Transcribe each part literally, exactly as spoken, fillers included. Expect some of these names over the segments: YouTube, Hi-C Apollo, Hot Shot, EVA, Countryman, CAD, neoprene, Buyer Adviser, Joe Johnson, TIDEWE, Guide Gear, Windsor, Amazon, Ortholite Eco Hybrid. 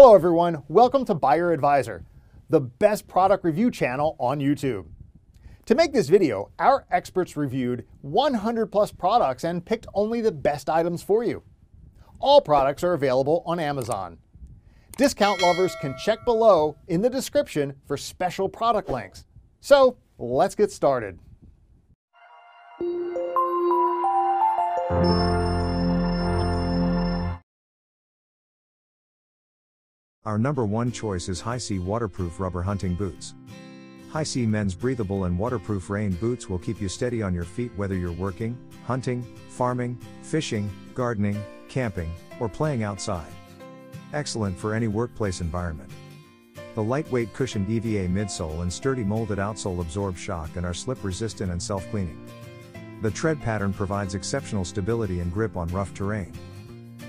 Hello everyone, welcome to Buyer Adviser, the best product review channel on YouTube. To make this video, our experts reviewed one hundred plus products and picked only the best items for you. All products are available on Amazon. Discount lovers can check below in the description for special product links. So let's get started. Our number one choice is Hi-C Waterproof Rubber Hunting Boots. Hi-C men's breathable and waterproof rain boots will keep you steady on your feet whether you're working, hunting, farming, fishing, gardening, camping, or playing outside. Excellent for any workplace environment. The lightweight cushioned E V A midsole and sturdy molded outsole absorb shock and are slip resistant and self-cleaning. The tread pattern provides exceptional stability and grip on rough terrain.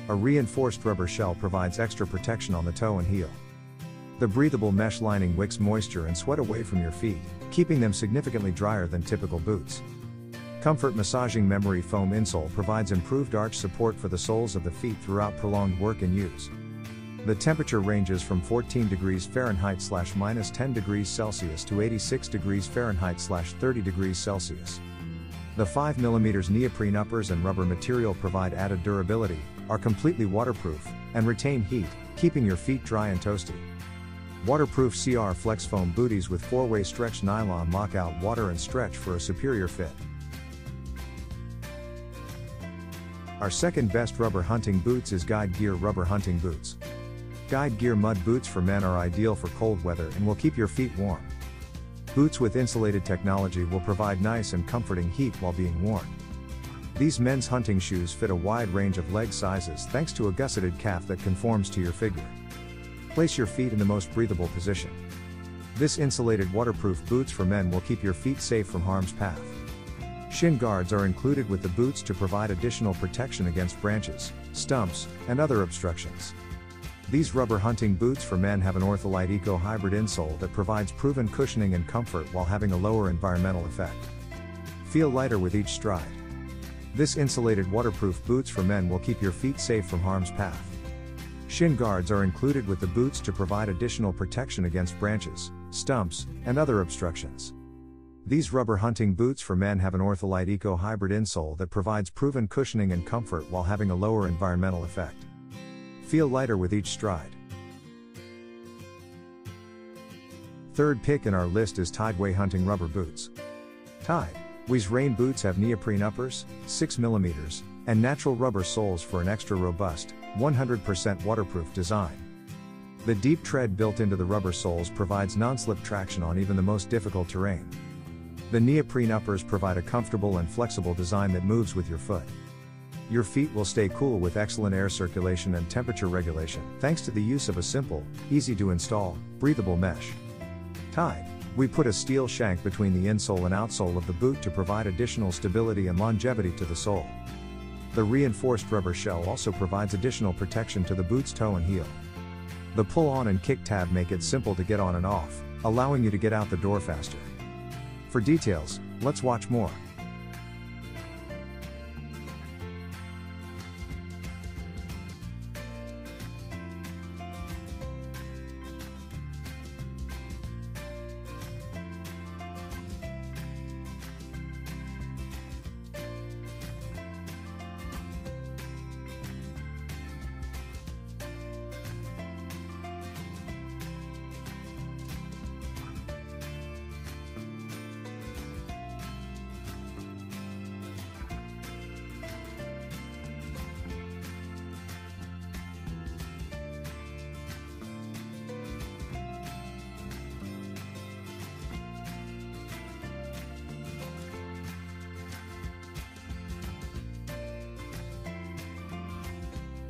A reinforced rubber shell provides extra protection on the toe and heel. The breathable mesh lining wicks moisture and sweat away from your feet, keeping them significantly drier than typical boots. Comfort massaging memory foam insole provides improved arch support for the soles of the feet throughout prolonged work and use. The temperature ranges from fourteen degrees Fahrenheit slash minus ten degrees Celsius to eighty-six degrees Fahrenheit slash thirty degrees Celsius. The five millimeter neoprene uppers and rubber material provide added durability, are completely waterproof, and retain heat, keeping your feet dry and toasty. Waterproof C R Flex Foam booties with four-way stretch nylon lock out water and stretch for a superior fit. Our second best rubber hunting boots is Guide Gear Rubber Hunting Boots. Guide Gear mud boots for men are ideal for cold weather and will keep your feet warm. Boots with insulated technology will provide nice and comforting heat while being worn. These men's hunting shoes fit a wide range of leg sizes thanks to a gusseted calf that conforms to your figure. Place your feet in the most breathable position. This insulated waterproof boots for men will keep your feet safe from harm's path. Shin guards are included with the boots to provide additional protection against branches, stumps, and other obstructions. These rubber hunting boots for men have an Ortholite Eco Hybrid insole that provides proven cushioning and comfort while having a lower environmental effect. Feel lighter with each stride. This insulated waterproof boots for men will keep your feet safe from harm's path. Shin guards are included with the boots to provide additional protection against branches, stumps, and other obstructions. These rubber hunting boots for men have an Ortholite Eco Hybrid insole that provides proven cushioning and comfort while having a lower environmental effect. Feel lighter with each stride. Third pick in our list is TIDEWE Hunting Rubber Boots. TIDEWE's rain boots have neoprene uppers, six millimeter, and natural rubber soles for an extra robust, one hundred percent waterproof design. The deep tread built into the rubber soles provides non-slip traction on even the most difficult terrain. The neoprene uppers provide a comfortable and flexible design that moves with your foot. Your feet will stay cool with excellent air circulation and temperature regulation thanks to the use of a simple, easy-to-install, breathable mesh. Tied. We put a steel shank between the insole and outsole of the boot to provide additional stability and longevity to the sole. The reinforced rubber shell also provides additional protection to the boot's toe and heel. The pull-on and kick tab make it simple to get on and off, allowing you to get out the door faster. For details, let's watch more.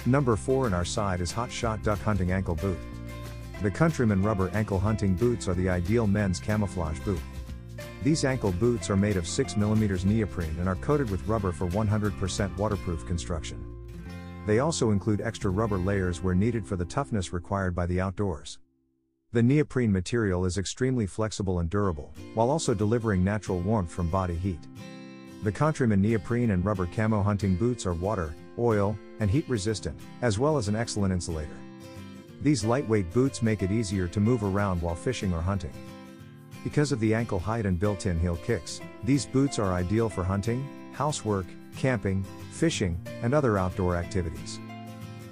Number four in our side is Hot Shot Duck Hunting Ankle Boot. The Countryman rubber ankle hunting boots are the ideal men's camouflage boot. These ankle boots are made of six millimeter neoprene and are coated with rubber for one hundred percent waterproof construction. They also include extra rubber layers where needed for the toughness required by the outdoors. The neoprene material is extremely flexible and durable, while also delivering natural warmth from body heat. The Countryman neoprene and rubber camo hunting boots are water, oil, and heat resistant, as well as an excellent insulator. These lightweight boots make it easier to move around while fishing or hunting. Because of the ankle height and built-in heel kicks, these boots are ideal for hunting, housework, camping, fishing, and other outdoor activities.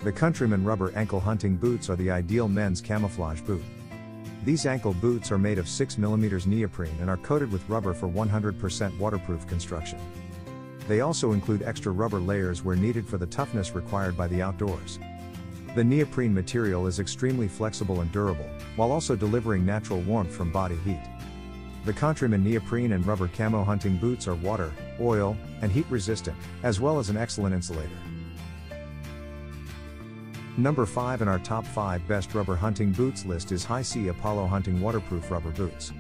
The Countryman rubber ankle hunting boots are the ideal men's camouflage boot. These ankle boots are made of six millimeter neoprene and are coated with rubber for one hundred percent waterproof construction. They also include extra rubber layers where needed for the toughness required by the outdoors. The neoprene material is extremely flexible and durable, while also delivering natural warmth from body heat. The Countryman neoprene and rubber camo hunting boots are water, oil, and heat resistant, as well as an excellent insulator. Number five in our top five best rubber hunting boots list is Hi-C Apollo hunting waterproof rubber boots.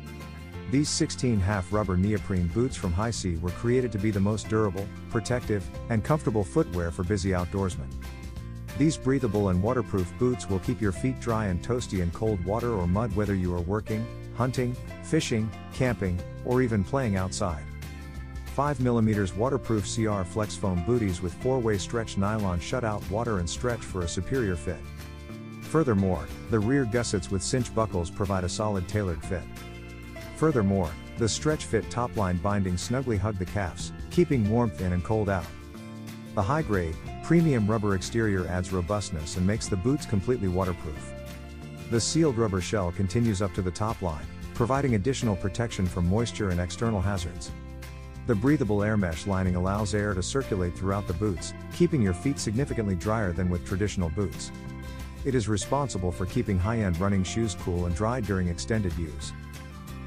These sixteen half rubber neoprene boots from Hi-C were created to be the most durable, protective, and comfortable footwear for busy outdoorsmen. These breathable and waterproof boots will keep your feet dry and toasty in cold water or mud whether you are working, hunting, fishing, camping, or even playing outside. five millimeter waterproof C R Flex Foam booties with four-way stretch nylon shut out water and stretch for a superior fit. Furthermore, the rear gussets with cinch buckles provide a solid tailored fit. Furthermore, the stretch fit top-line bindings snugly hug the calves, keeping warmth in and cold out. The high-grade, premium rubber exterior adds robustness and makes the boots completely waterproof. The sealed rubber shell continues up to the top line, providing additional protection from moisture and external hazards. The breathable air mesh lining allows air to circulate throughout the boots, keeping your feet significantly drier than with traditional boots. It is responsible for keeping high-end running shoes cool and dry during extended use.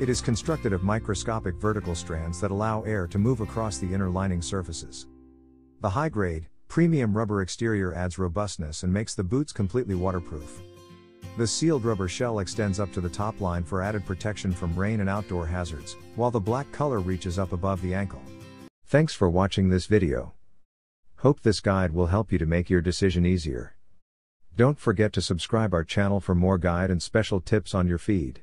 It is constructed of microscopic vertical strands that allow air to move across the inner lining surfaces. The high-grade, premium rubber exterior adds robustness and makes the boots completely waterproof. The sealed rubber shell extends up to the top line for added protection from rain and outdoor hazards, while the black color reaches up above the ankle. Thanks for watching this video. Hope this guide will help you to make your decision easier. Don't forget to subscribe our channel for more guide and special tips on your feed.